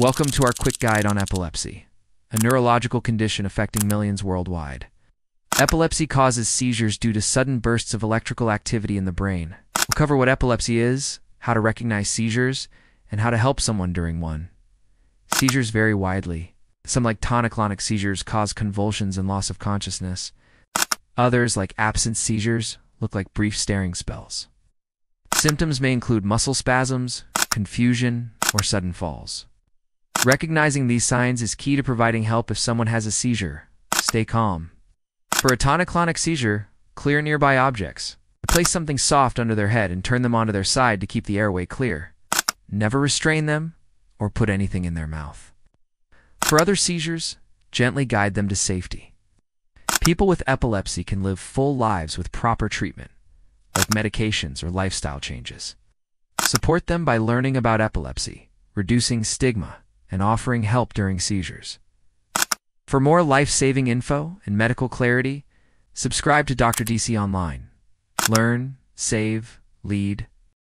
Welcome to our quick guide on epilepsy, a neurological condition affecting millions worldwide. Epilepsy causes seizures due to sudden bursts of electrical activity in the brain. We'll cover what epilepsy is, how to recognize seizures, and how to help someone during one. Seizures vary widely. Some, like tonic-clonic seizures, cause convulsions and loss of consciousness. Others, like absence seizures, look like brief staring spells. Symptoms may include muscle spasms, confusion, or sudden falls. Recognizing these signs is key to providing help if someone has a seizure. Stay calm. For a tonic-clonic seizure, clear nearby objects. Place something soft under their head and turn them onto their side to keep the airway clear. Never restrain them or put anything in their mouth. For other seizures, gently guide them to safety. People with epilepsy can live full lives with proper treatment, like medications or lifestyle changes. Support them by learning about epilepsy, reducing stigma, and offering help during seizures. For more life-saving info and medical clarity, subscribe to Dr. DC Online. Learn, save, lead.